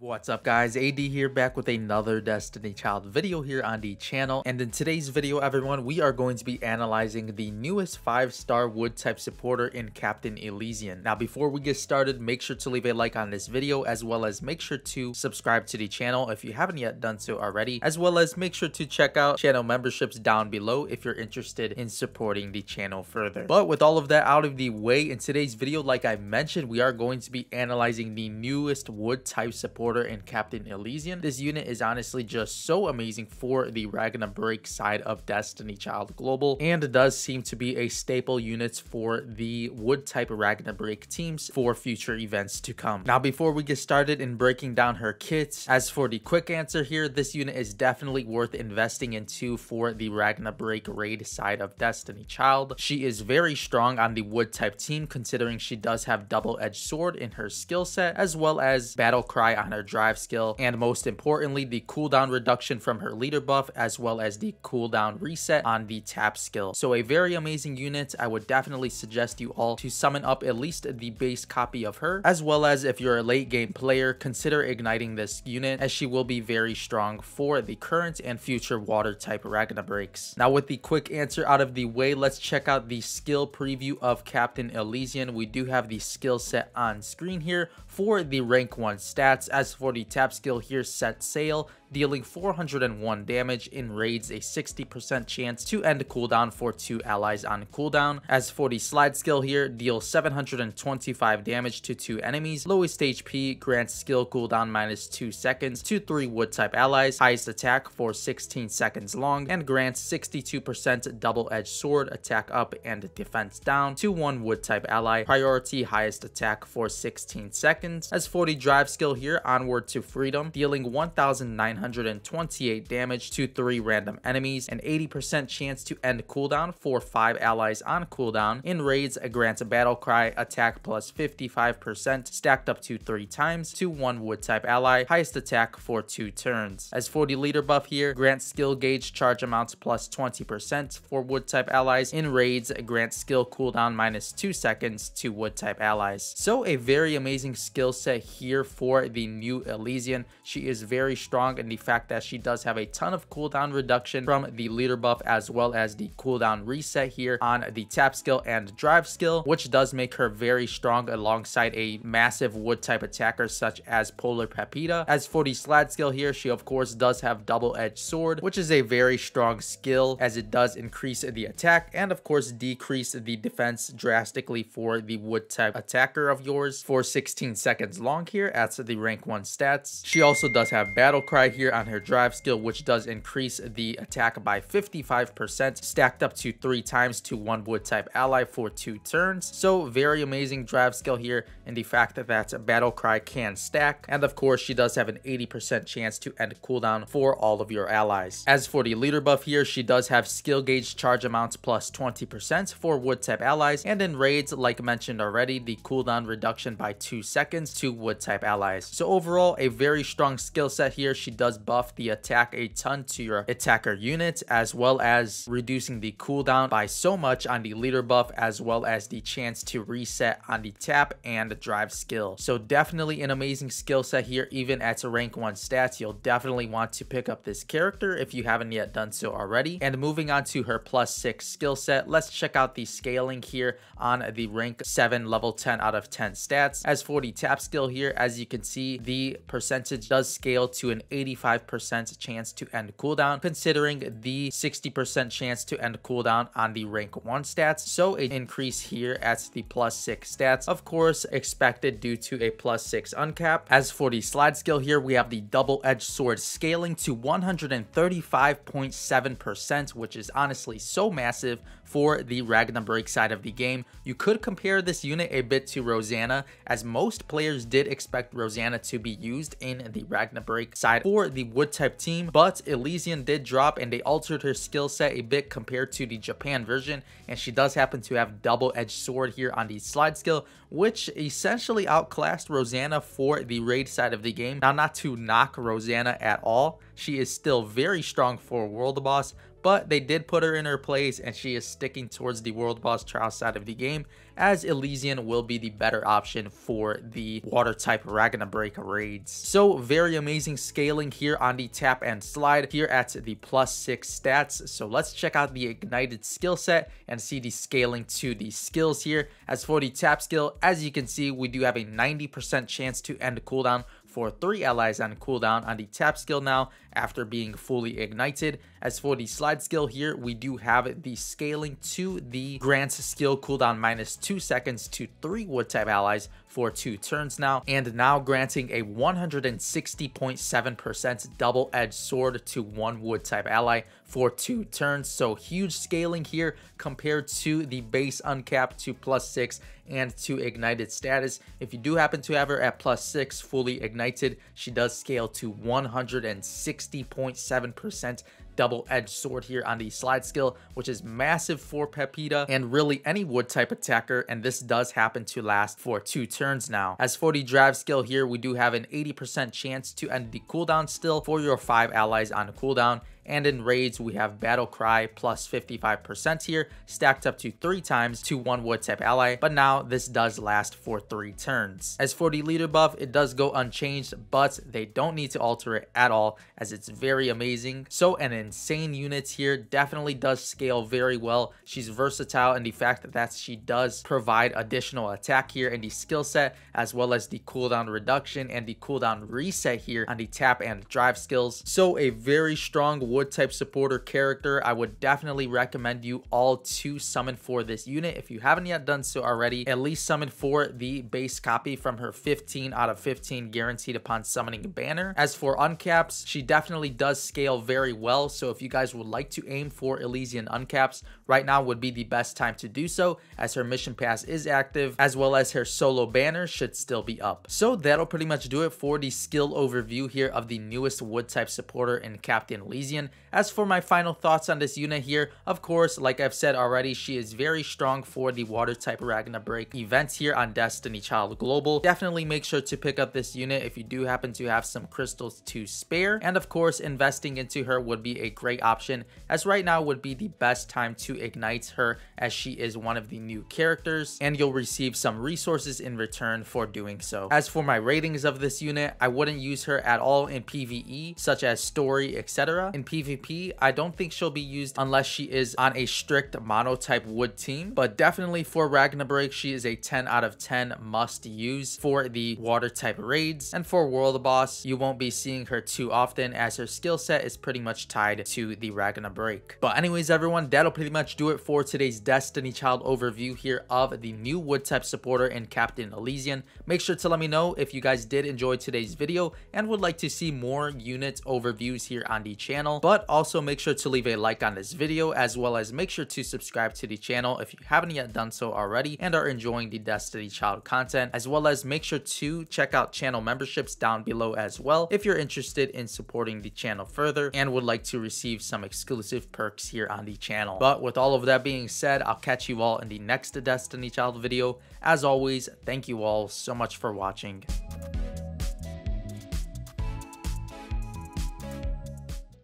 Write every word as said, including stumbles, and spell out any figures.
What's up guys, A D here, back with another Destiny Child video here on the channel. And in today's video everyone, we are going to be analyzing the newest five star wood type supporter in Captain Elysion. Now before we get started, make sure to leave a like on this video, as well as make sure to subscribe to the channel if you haven't yet done so already, as well as make sure to check out channel memberships down below if you're interested in supporting the channel further. But with all of that out of the way, in today's video, like I mentioned, we are going to be analyzing the newest wood type support in Captain Elysion. This unit is honestly just so amazing for the Ragna Break side of Destiny Child Global, and does seem to be a staple unit for the wood type Ragna Break teams for future events to come. Now before we get started in breaking down her kits, as for the quick answer here, this unit is definitely worth investing into for the Ragna Break raid side of Destiny Child. She is very strong on the wood type team, considering she does have double-edged sword in her skill set, as well as battle cry on her drive skill, and most importantly the cooldown reduction from her leader buff, as well as the cooldown reset on the tap skill. So a very amazing unit. I would definitely suggest you all to summon up at least the base copy of her, as well as if you're a late game player, consider igniting this unit, as she will be very strong for the current and future water type Ragna Breaks. Now with the quick answer out of the way, let's check out the skill preview of Captain Elysion. We do have the skill set on screen here for the rank one stats. As for the tap skill here, set sail, dealing four hundred and one damage in raids, a sixty percent chance to end cooldown for two allies on cooldown. As for the slide skill here, deal seven hundred and twenty-five damage to two enemies, lowest H P, grants skill cooldown minus two seconds to three wood type allies, highest attack for sixteen seconds long, and grants sixty-two percent double-edged sword, attack up and defense down to one wood type ally, priority highest attack for sixteen seconds. As for the drive skill here, Onward to Freedom, dealing one thousand nine hundred and twenty-eight damage to three random enemies, an eighty percent chance to end cooldown for five allies on cooldown. In raids, it grants a battle cry, attack plus fifty-five percent, stacked up to three times to one wood type ally, highest attack for two turns. As for the leader buff here, grants skill gauge charge amounts plus twenty percent for wood type allies. In raids, it grants skill cooldown minus two seconds to wood type allies. So a very amazing skill set here for the new Elysion. She is very strong in the fact that she does have a ton of cooldown reduction from the leader buff, as well as the cooldown reset here on the tap skill and drive skill, which does make her very strong alongside a massive wood type attacker such as Polar Pepita. As for the slide skill here, she of course does have double-edged sword, which is a very strong skill, as it does increase the attack and of course decrease the defense drastically for the wood type attacker of yours for sixteen seconds long here at the rank one stats. She also does have battle cry here on her drive skill, which does increase the attack by fifty-five percent, stacked up to three times to one wood type ally for two turns. So very amazing drive skill here, and the fact that that's a battle cry can stack, and of course she does have an eighty percent chance to end cooldown for all of your allies. As for the leader buff here, she does have skill gauge charge amounts plus twenty percent for wood type allies, and in raids, like mentioned already, the cooldown reduction by two seconds to wood type allies. So overall, a very strong skill set here. She does buff the attack a ton to your attacker unit, as well as reducing the cooldown by so much on the leader buff, as well as the chance to reset on the tap and drive skill. So definitely an amazing skill set here. Even at rank one stats, you'll definitely want to pick up this character if you haven't yet done so already. And moving on to her plus six skill set, let's check out the scaling here on the rank seven level ten out of ten stats. As for the tap skill here, as you can see, the percentage does scale to an eighty-five percent chance to end cooldown, considering the sixty percent chance to end cooldown on the rank one stats. So an increase here at the plus six stats, of course expected due to a plus six uncap. As for the slide skill here, we have the double-edged sword scaling to one hundred thirty-five point seven percent, which is honestly so massive for the Ragna Break side of the game. You could compare this unit a bit to Rosanna, as most players did expect Rosanna to be used in the Ragna Break side for the wood type team, but Elysion did drop and they altered her skill set a bit compared to the Japan version, and she does happen to have double-edged sword here on the slide skill, which essentially outclassed Rosanna for the raid side of the game. Now, not to knock Rosanna at all, she is still very strong for world boss, but they did put her in her place and she is sticking towards the world boss trial side of the game, as Elysion will be the better option for the water type Ragna Break raids. So very amazing scaling here on the tap and slide here at the plus six stats. So let's check out the ignited skill set and see the scaling to the skills here. As for the tap skill, as you can see, we do have a ninety percent chance to end the cooldown for three allies on cooldown on the tap skill now after being fully ignited. As for the slide skill here, we do have the scaling to the grants skill cooldown minus two seconds to three wood type allies for two turns now, and now granting a one hundred sixty point seven percent double-edged sword to one wood type ally for two turns. So huge scaling here compared to the base uncapped to plus six and to ignited status. If you do happen to have her at plus six fully ignited, she does scale to one hundred sixty point seven percent double-edged sword here on the slide skill, which is massive for Pepita and really any wood type attacker, and this does happen to last for two turns now. As for the drive skill here, we do have an eighty percent chance to end the cooldown still for your five allies on the cooldown, and in raids we have battle cry plus fifty-five percent here, stacked up to three times to one wood type ally, but now this does last for three turns. As for the leader buff, it does go unchanged, but they don't need to alter it at all as it's very amazing. So an insane unit here, definitely does scale very well. She's versatile, and the fact that she does provide additional attack here in the skill set, as well as the cooldown reduction and the cooldown reset here on the tap and drive skills. So a very strong wood Wood type supporter character. I would definitely recommend you all to summon for this unit if you haven't yet done so already. At least summon for the base copy from her fifteen out of fifteen guaranteed upon summoning banner. As for uncaps, she definitely does scale very well, so if you guys would like to aim for Elysion uncaps, right now would be the best time to do so, as her mission pass is active, as well as her solo banner should still be up. So that'll pretty much do it for the skill overview here of the newest wood type supporter in Captain Elysion. As for my final thoughts on this unit here, of course, like I've said already, she is very strong for the water type Ragna Break events here on Destiny Child Global. Definitely make sure to pick up this unit if you do happen to have some crystals to spare, and of course investing into her would be a great option, as right now would be the best time to ignite her, as she is one of the new characters and you'll receive some resources in return for doing so. As for my ratings of this unit, I wouldn't use her at all in PvE, such as story, et cetera. In PvP, I don't think she'll be used unless she is on a strict mono type wood team, but definitely for Ragna Break, she is a ten out of ten must use for the water type raids, and for world boss you won't be seeing her too often as her skill set is pretty much tied to the Ragna Break. But anyways everyone, that'll pretty much do it for today's Destiny Child overview here of the new wood type supporter in Captain Elysion. Make sure to let me know if you guys did enjoy today's video and would like to see more unit overviews here on the channel, but also make sure to leave a like on this video, as well as make sure to subscribe to the channel if you haven't yet done so already and are enjoying the Destiny Child content, as well as make sure to check out channel memberships down below as well if you're interested in supporting the channel further and would like to receive some exclusive perks here on the channel. But with all of that being said, I'll catch you all in the next Destiny Child video. As always, thank you all so much for watching.